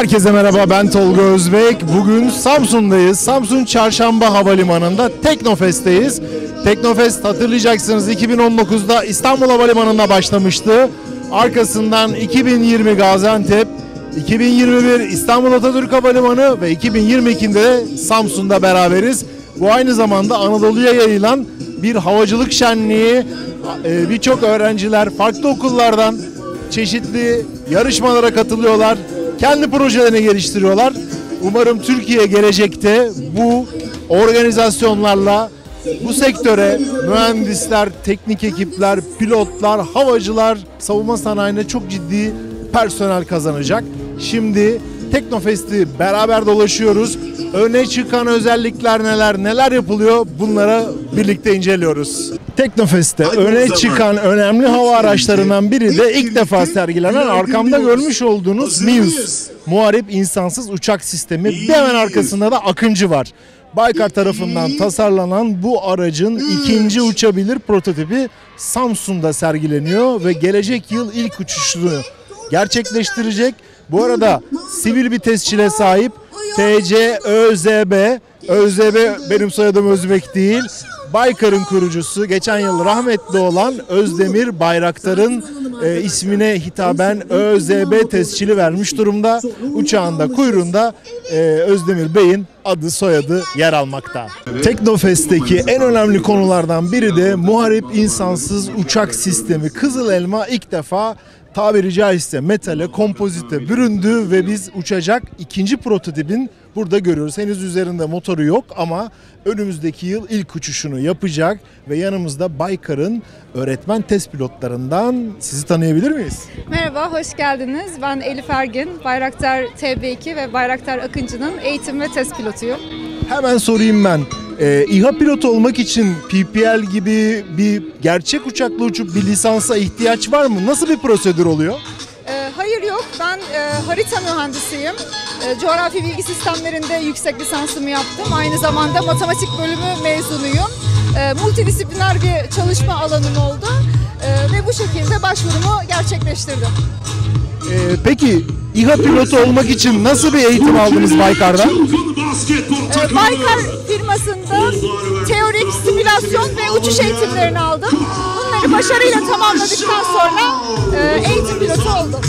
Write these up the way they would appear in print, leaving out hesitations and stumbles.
Herkese merhaba, ben Tolga Özbek. Bugün Samsun'dayız. Samsun Çarşamba Havalimanı'nda Teknofest'teyiz. Teknofest hatırlayacaksınız 2019'da İstanbul Havalimanı'nda başlamıştı. Arkasından 2020 Gaziantep, 2021 İstanbul Atatürk Havalimanı ve 2022'de Samsun'da beraberiz. Bu aynı zamanda Anadolu'ya yayılan bir havacılık şenliği. Birçok öğrenciler farklı okullardan çeşitli yarışmalara katılıyorlar. Kendi projelerini geliştiriyorlar. Umarım Türkiye gelecekte bu organizasyonlarla bu sektöre mühendisler, teknik ekipler, pilotlar, havacılar, savunma sanayine çok ciddi personel kazanacak. Şimdi Teknofest'i beraber dolaşıyoruz. Öne çıkan özellikler neler, neler yapılıyor bunlara birlikte inceliyoruz. Teknofest'te öne çıkan önemli hava araçlarından biri de ilk defa sergilenen arkamda görmüş olduğunuz MİUS. Muharip insansız uçak sistemi. Hemen arkasında da Akıncı var. Baykar tarafından tasarlanan bu aracın ikinci uçabilir prototipi Samsun'da sergileniyor ve gelecek yıl ilk uçuşunu gerçekleştirecek. Bu arada sivil vitesçile sahip TCG Özbek, benim soyadım Özbek değil. Baykar'ın kurucusu, geçen yıl rahmetli olan Özdemir Bayraktar'ın ismine hitaben ÖZB tescili vermiş durumda. Uçağında, kuyruğunda Özdemir Bey'in adı soyadı yer almakta. Teknofest'teki en önemli konulardan biri de muharip insansız uçak sistemi. Kızılelma ilk defa tabiri caizse metale, kompozite büründü ve biz uçacak ikinci prototipin burada görüyoruz. Henüz üzerinde motoru yok ama önümüzdeki yıl ilk uçuşunu yapacak ve yanımızda Baykar'ın öğretmen test pilotlarından. Sizi tanıyabilir miyiz? Merhaba, hoş geldiniz. Ben Elif Ergin, Bayraktar TB2 ve Bayraktar Akıncı'nın eğitim ve test pilotuyum. Hemen sorayım ben. İHA pilotu olmak için PPL gibi bir gerçek uçakla uçup bir lisansa ihtiyaç var mı? Nasıl bir prosedür oluyor? Hayır, yok. Ben harita mühendisiyim. Coğrafi bilgi sistemlerinde yüksek lisansımı yaptım. Aynı zamanda matematik bölümü mezunuyum. Multidisipliner bir çalışma alanım oldu ve bu şekilde başvurumu gerçekleştirdim. Peki İHA pilotu olmak için nasıl bir eğitim aldınız Baykar'dan? Baykar firmasında teorik, simülasyon ve uçuş eğitimlerini aldım. Bunları başarıyla tamamladıktan sonra eğitim pilotu oldum.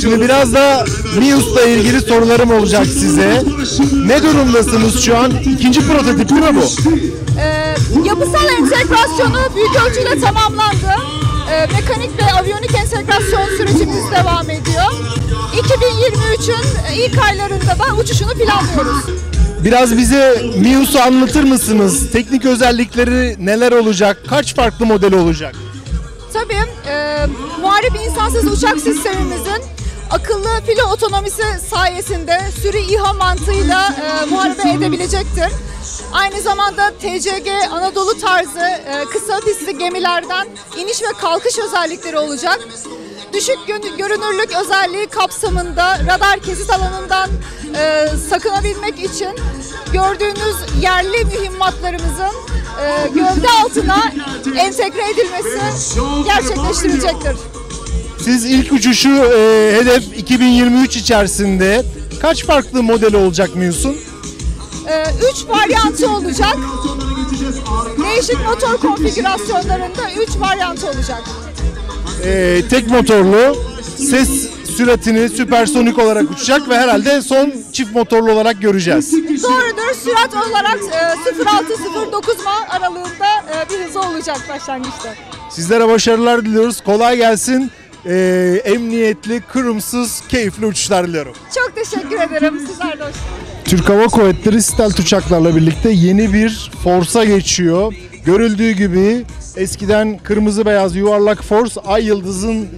Şimdi biraz da MİUS'la ilgili sorularım olacak size. Ne durumdasınız şu an? İkinci prototip değil mi bu? Yapısal entegrasyonu büyük ölçüyle tamamlandı. Mekanik ve aviyonik entegrasyon sürecimiz devam ediyor. 2023'ün ilk aylarında da uçuşunu planlıyoruz. Biraz bize MİUS'u anlatır mısınız? Teknik özellikleri neler olacak? Kaç farklı model olacak? Tabii, muharip insansız uçak sistemimizin akıllı filo otonomisi sayesinde sürü İHA mantığıyla muharebe edebilecektir. Aynı zamanda TCG Anadolu tarzı kısa pistli gemilerden iniş ve kalkış özellikleri olacak. Düşük görünürlük özelliği kapsamında radar kesit alanından sakınabilmek için gördüğünüz yerli mühimmatlarımızın gövde altına entegre edilmesi gerçekleştirilecektir. Siz ilk uçuşu hedef 2023 içerisinde kaç farklı model olacak MİUS'un? 3 varyantı olacak. Değişik motor konfigürasyonlarında 3 varyantı olacak. Tek motorlu, ses süratini süpersonik olarak uçacak ve herhalde son çift motorlu olarak göreceğiz. Doğrudur. Sürat olarak 0.6-0.9 Mach aralığında bir hızı olacak başlangıçta. Sizlere başarılar diliyoruz. Kolay gelsin. Emniyetli, kırımsız, keyifli uçuşlar diliyorum. Çok teşekkür ederim. Sizler de hoş geldiniz. Türk Hava Kuvvetleri stealth uçaklarla birlikte yeni bir forsa geçiyor. Görüldüğü gibi eskiden kırmızı beyaz yuvarlak force ay yıldızın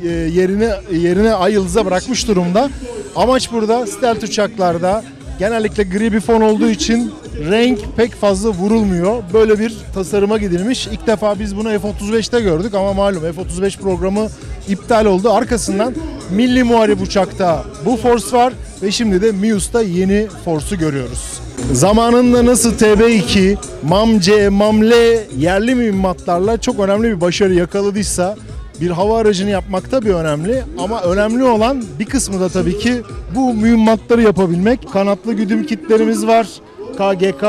yerine ay yıldıza bırakmış durumda. Amaç burada stealth uçaklarda genellikle gri bir fon olduğu için renk pek fazla vurulmuyor. Böyle bir tasarıma gidilmiş. İlk defa biz bunu F-35'te gördük ama malum F-35 programı iptal oldu. Arkasından milli muharip uçakta bu force var ve şimdi de MİUS'ta yeni force'u görüyoruz. Zamanında nasıl TB2, MAM-C, MAM-L yerli mühimmatlarla çok önemli bir başarı yakaladıysa bir hava aracını yapmak tabii önemli ama önemli olan bir kısmı da tabii ki bu mühimmatları yapabilmek. Kanatlı güdüm kitlerimiz var. KGK,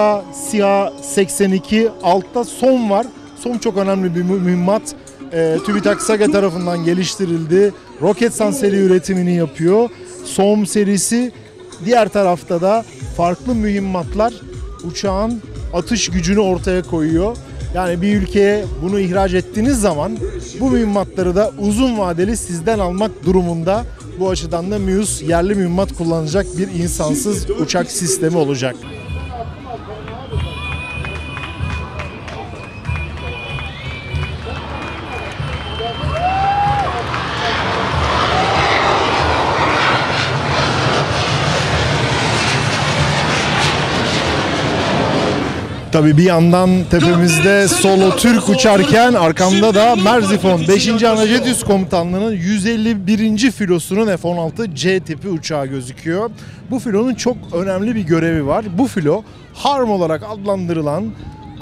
SİHA 82, altta Som var. Som çok önemli bir mühimmat. TÜBİTAK SAGE tarafından geliştirildi. Roketsan seri üretimini yapıyor. Som serisi, diğer tarafta da farklı mühimmatlar uçağın atış gücünü ortaya koyuyor. Yani bir ülkeye bunu ihraç ettiğiniz zaman bu mühimmatları da uzun vadeli sizden almak durumunda. Bu açıdan da MİUS yerli mühimmat kullanacak bir insansız uçak sistemi olacak. Tabii bir yandan tepemizde solo Türk uçarken arkamda da Merzifon 5. Anajetiüs Komutanlığı'nın 151. filosunun F-16C tipi uçağı gözüküyor. Bu filonun çok önemli bir görevi var. Bu filo HARM olarak adlandırılan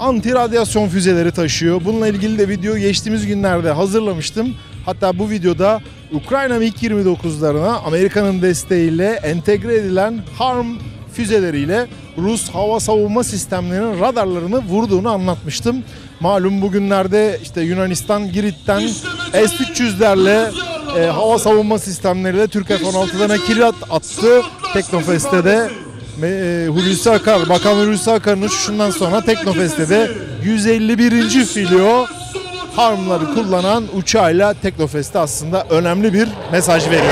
antiradyasyon füzeleri taşıyor. Bununla ilgili de video geçtiğimiz günlerde hazırlamıştım. Hatta bu videoda Ukrayna MiG-29'larına Amerika'nın desteğiyle entegre edilen HARM füzeleriyle Rus hava savunma sistemlerinin radarlarını vurduğunu anlatmıştım. Malum bugünlerde işte Yunanistan, Girit'ten S-300'lerle hava savunma sistemleriyle Türk F-16'dan kirat attı. Teknofest'te de Hulusi Akar, Bakan Hulusi Akar'ın uçuşundan sonra Teknofest'te de 151. filo HARM'ları kullanan uçağıyla Teknofest'te aslında önemli bir mesaj veriyor.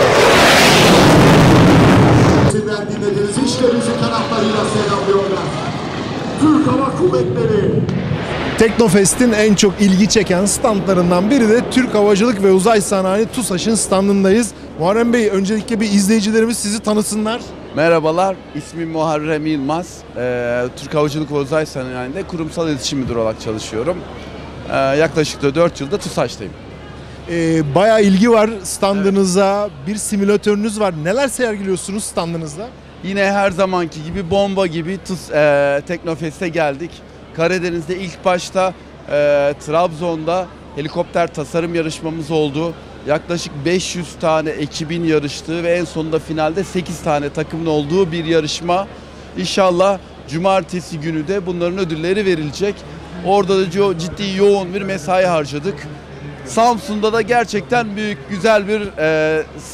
Dinlediğiniz işlerimizi taraflarıyla selamlıyorlar. Türk Hava Kuvvetleri. Teknofest'in en çok ilgi çeken standlarından biri de Türk Havacılık ve Uzay Sanayi TUSAŞ'ın standındayız. Muharrem Bey, öncelikle bir izleyicilerimiz sizi tanısınlar. Merhabalar, ismim Muharrem Yılmaz. Türk Havacılık ve Uzay Sanayi'nde kurumsal iletişim müdürü olarak çalışıyorum. Yaklaşık da 4 yılda TUSAŞ'tayım. Bayağı ilgi var standınıza, evet. Bir simülatörünüz var. Neler sergiliyorsunuz standınızda? Yine her zamanki gibi bomba gibi Teknofest'e geldik. Karadeniz'de ilk başta Trabzon'da helikopter tasarım yarışmamız oldu. Yaklaşık 500 tane ekibin yarıştığı ve en sonunda finalde 8 tane takımın olduğu bir yarışma. İnşallah cumartesi günü de bunların ödülleri verilecek. Orada da ciddi yoğun bir mesai harcadık. Samsun'da da gerçekten büyük, güzel bir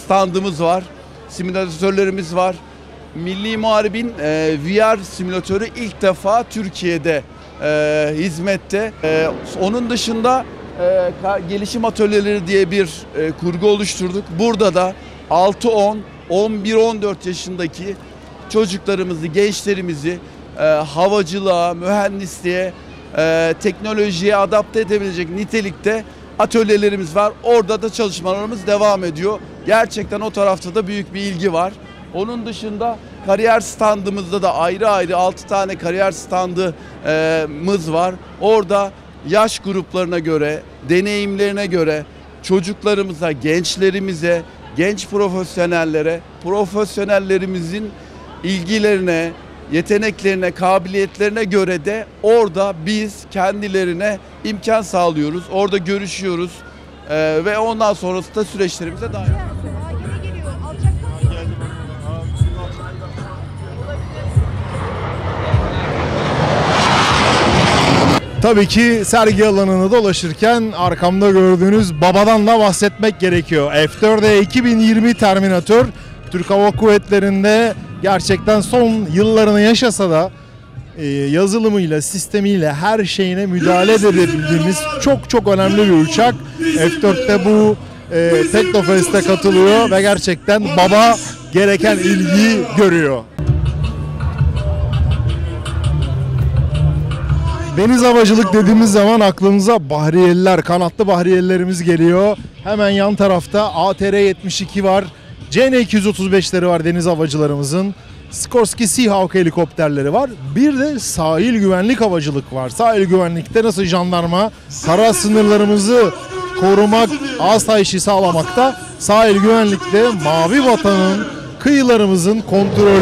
standımız var. Simülatörlerimiz var. Milli Muharib'in VR simülatörü ilk defa Türkiye'de hizmette. Onun dışında gelişim atölyeleri diye bir kurgu oluşturduk. Burada da 6-10, 11-14 yaşındaki çocuklarımızı, gençlerimizi havacılığa, mühendisliğe, teknolojiye adapte edebilecek nitelikte atölyelerimiz var. Orada da çalışmalarımız devam ediyor. Gerçekten o tarafta da büyük bir ilgi var. Onun dışında kariyer standımızda da ayrı ayrı 6 tane kariyer standımız var. Orada yaş gruplarına göre, deneyimlerine göre çocuklarımıza, gençlerimize, genç profesyonellere, profesyonellerimizin ilgilerine, yeteneklerine, kabiliyetlerine göre de orada biz kendilerine imkan sağlıyoruz. Orada görüşüyoruz ve ondan sonrası da süreçlerimize dahil. Tabii ki sergi alanını dolaşırken arkamda gördüğünüz babadan da bahsetmek gerekiyor. F-4'e 2020 Terminator, Türk Hava Kuvvetleri'nde gerçekten son yıllarını yaşasa da yazılımıyla, sistemiyle, her şeyine müdahale edebildiğimiz çok çok önemli bir uçak. F-4'te bu Teknofest'e katılıyor ve gerçekten baba gereken ilgiyi görüyor. Deniz havacılık dediğimiz zaman aklımıza bahriyeliler, kanatlı bahriyelerimiz geliyor. Hemen yan tarafta ATR 72 var. CN-235'leri var deniz havacılarımızın. Sikorsky Seahawk helikopterleri var. Bir de sahil güvenlik havacılık var. Sahil güvenlikte nasıl jandarma kara sınırlarımızı korumak, asayişi sağlamakta, sahil güvenlikte mavi vatanın, kıyılarımızın kontrolü,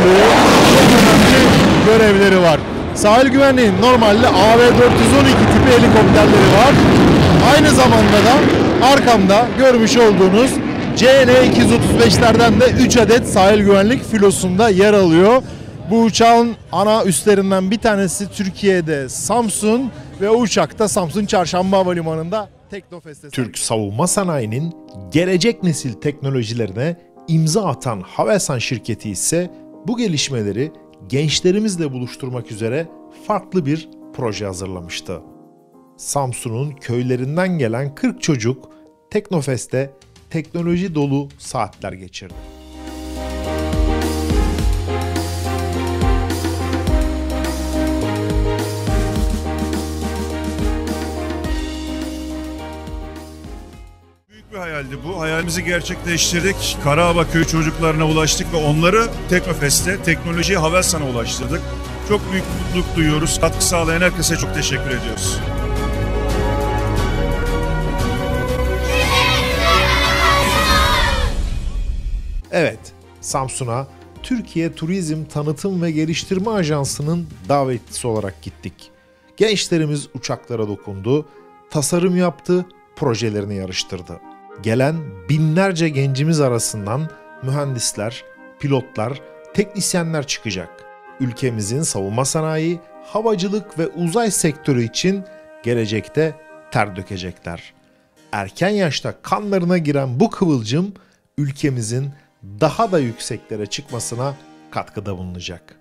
görevleri var. Sahil güvenliğin normalde AV-412 tipi helikopterleri var. Aynı zamanda da arkamda görmüş olduğunuz CN-235'lerden de 3 adet sahil güvenlik filosunda yer alıyor. Bu uçağın ana üstlerinden bir tanesi Türkiye'de Samsun ve o uçak da Samsun Çarşamba Havalimanı'nda Teknofest'te. Türk savunma sanayinin gelecek nesil teknolojilerine imza atan Havelsan şirketi ise bu gelişmeleri gençlerimizle buluşturmak üzere farklı bir proje hazırlamıştı. Samsun'un köylerinden gelen 40 çocuk Teknofest'te teknoloji dolu saatler geçirdi. Büyük bir hayaldi bu. Hayalimizi gerçekleştirdik. Karabağ köy çocuklarına ulaştık ve onları Teknofest'te teknolojiye Havelsan'a ulaştırdık. Çok büyük mutluluk duyuyoruz. Katkı sağlayan herkese çok teşekkür ediyoruz. Evet, Samsun'a Türkiye Turizm Tanıtım ve Geliştirme Ajansı'nın davetlisi olarak gittik. Gençlerimiz uçaklara dokundu, tasarım yaptı, projelerini yarıştırdı. Gelen binlerce gencimiz arasından mühendisler, pilotlar, teknisyenler çıkacak. Ülkemizin savunma sanayi, havacılık ve uzay sektörü için gelecekte ter dökecekler. Erken yaşta kanlarına giren bu kıvılcım ülkemizin daha da yükseklere çıkmasına katkıda bulunacak.